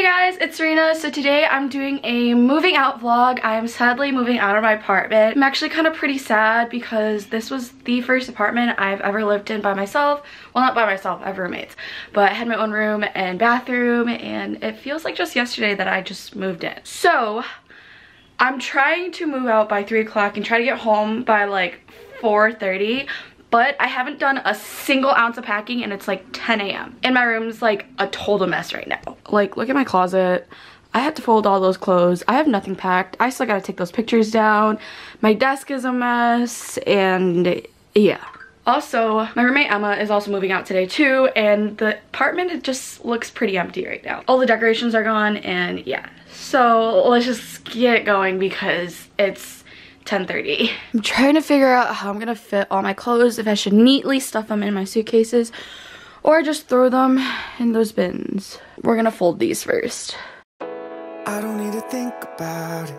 Hey guys, it's Serena. So today I'm doing a moving out vlog. I am sadly moving out of my apartment. I'm actually kind of pretty sad because this was the first apartment I've ever lived in by myself. Well, not by myself, I have roommates, but I had my own room and bathroom, and it feels like just yesterday that I just moved in. So I'm trying to move out by 3 o'clock and try to get home by like 4:30. But I haven't done a single ounce of packing and it's like 10 a.m. And my room's like a total mess right now. Like, look at my closet. I had to fold all those clothes. I have nothing packed. I still gotta take those pictures down. My desk is a mess, and yeah. Also, my roommate Emma is also moving out today too, and the apartment, it just looks pretty empty right now. All the decorations are gone, and yeah. So let's just get going because it's 10:30. I'm trying to figure out how I'm gonna fit all my clothes, if I should neatly stuff them in my suitcases or just throw them in those bins. We're gonna fold these first. I don't need to think about it.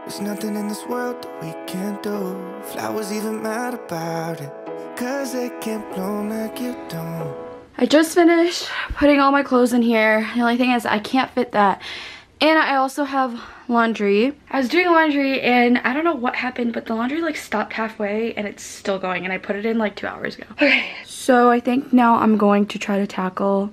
There's nothing in this world that we can't do. Flowers even mad about it, cause they can't bloom like you don't. I just finished putting all my clothes in here. The only thing is I can't fit that. And I also have laundry. I was doing laundry and I don't know what happened, but the laundry like stopped halfway and it's still going, and I put it in like 2 hours ago. Okay, so I think now I'm going to try to tackle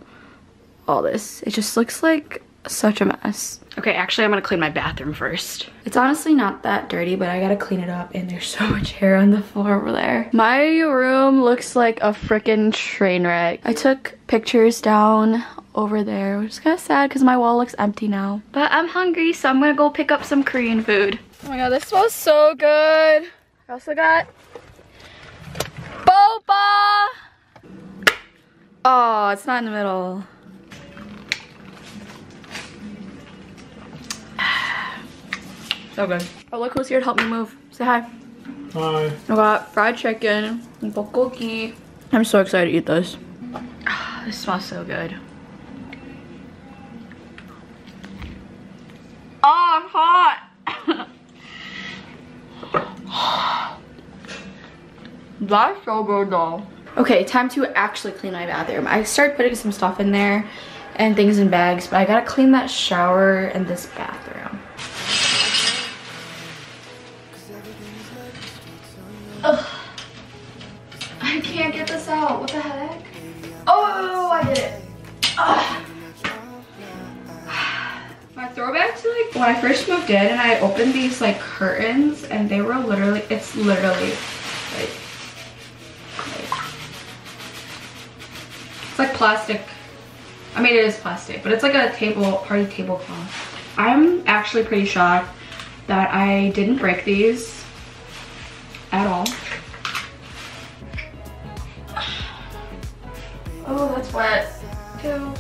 all this. It just looks like such a mess. Okay, actually I'm gonna clean my bathroom first. It's honestly not that dirty, but I gotta clean it up, and there's so much hair on the floor over there. My room looks like a freaking train wreck. I took pictures down over there, which is kind of sad because my wall looks empty now. But I'm hungry, so I'm gonna go pick up some Korean food. Oh my god, this smells so good. I also got BOBA. Oh, it's not in the middle. So good. Oh, look who's here to help me move. Say hi. Hi. I got fried chicken and bulgogi. I'm so excited to eat this. Oh, this smells so good. Oh, I'm hot. That's so good though. Okay, time to actually clean my bathroom. I started putting some stuff in there and things in bags, but I gotta clean that shower and this bathroom. Ugh. I can't get this out. What the heck? Oh, I did it. Ugh. My throwback to like when I first moved in and I opened these like curtains, and they were literally, it's literally like plastic. I mean, it is plastic, but it's like a table, party tablecloth. I'm actually pretty shocked that I didn't break these at all. Oh, that's wet. Ew.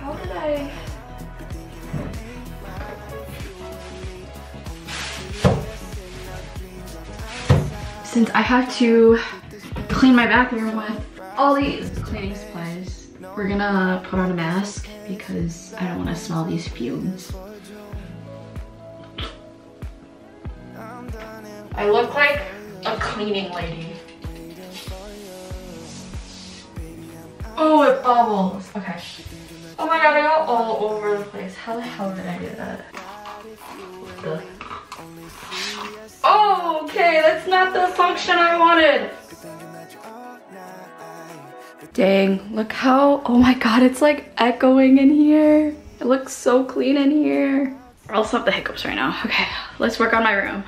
How did I? Since I have to clean my bathroom with all these cleaning supplies, we're gonna put on a mask because I don't want to smell these fumes. I look like a cleaning lady. Oh, it bubbles. Okay. Oh my god, I got all over the place. How the hell did I do that? Ugh. Oh, okay, that's not the function I wanted. Dang, look how, oh my god, it's like echoing in here. It looks so clean in here. I'll stop the hiccups right now. Okay, let's work on my room.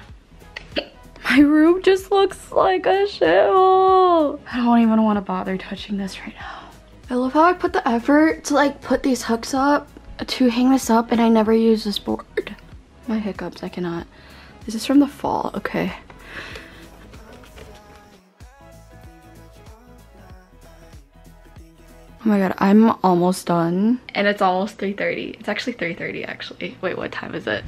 My room just looks like a shithole. I don't even want to bother touching this right now. I love how I put the effort to like put these hooks up to hang this up, and I never use this board. My hiccups, I cannot. This is from the fall, okay. Oh my god, I'm almost done. And it's almost 3:30. It's actually 3:30 actually. Wait, what time is it?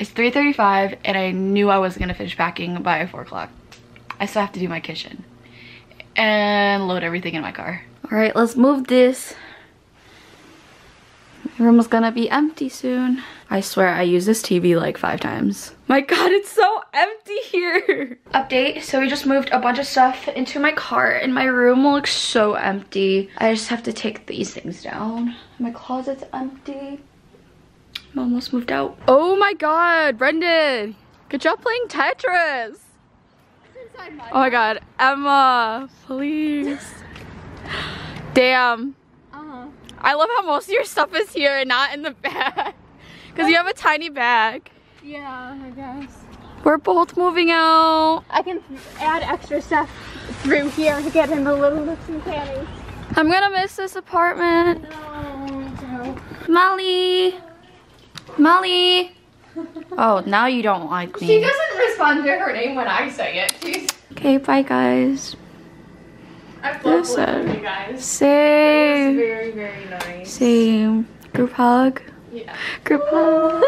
It's 3:35, and I knew I wasn't gonna finish packing by 4 o'clock. I still have to do my kitchen and load everything in my car. All right, let's move this. The room was gonna be empty soon. I swear I use this TV like 5 times. My god, it's so empty here. Update, so we just moved a bunch of stuff into my cart and my room looks so empty. I just have to take these things down. My closet's empty. I'm almost moved out. Oh my god, Brendan. Good job playing Tetris. Oh my god, Emma, please. Damn. I love how most of your stuff is here and not in the bag. Because you have a tiny bag. Yeah, I guess. We're both moving out. I can add extra stuff through here to get him a little looks and panties. I'm going to miss this apartment. No. Molly. Oh, now you don't like me. She doesn't respond to her name when I say it. She's... Okay, bye guys. I love you guys. Same. Very, very nice. Same. Group hug. Yeah. Group hug.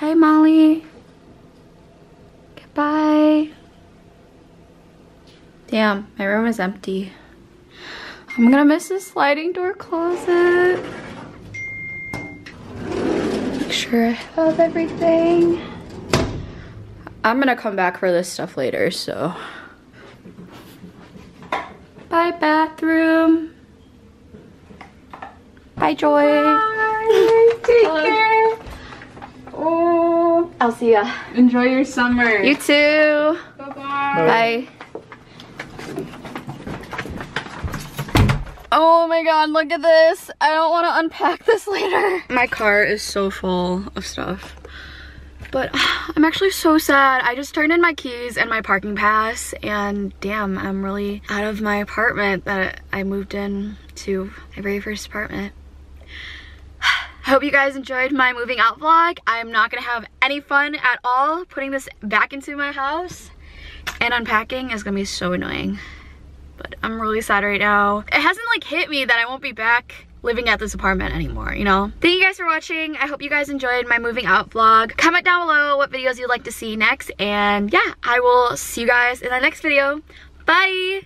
Bye, Molly. Goodbye. Damn, my room is empty. I'm gonna miss this sliding door closet. Make sure I have everything. I'm gonna come back for this stuff later, so. Bye, bathroom. Bye, Joy. Bye. Take care. Oh, I'll see ya. Enjoy your summer. You too. Bye-bye. Bye. Oh my god, look at this. I don't want to unpack this later. My car is so full of stuff. But I'm actually so sad. I just turned in my keys and my parking pass and damn, I'm really out of my apartment that I moved in to, my very first apartment. I hope you guys enjoyed my moving out vlog. I'm not gonna have any fun at all putting this back into my house, and unpacking is gonna be so annoying. But I'm really sad right now. It hasn't like hit me that I won't be back living at this apartment anymore, you know? Thank you guys for watching. I hope you guys enjoyed my moving out vlog. Comment down below what videos you'd like to see next, and yeah, I will see you guys in the next video. Bye!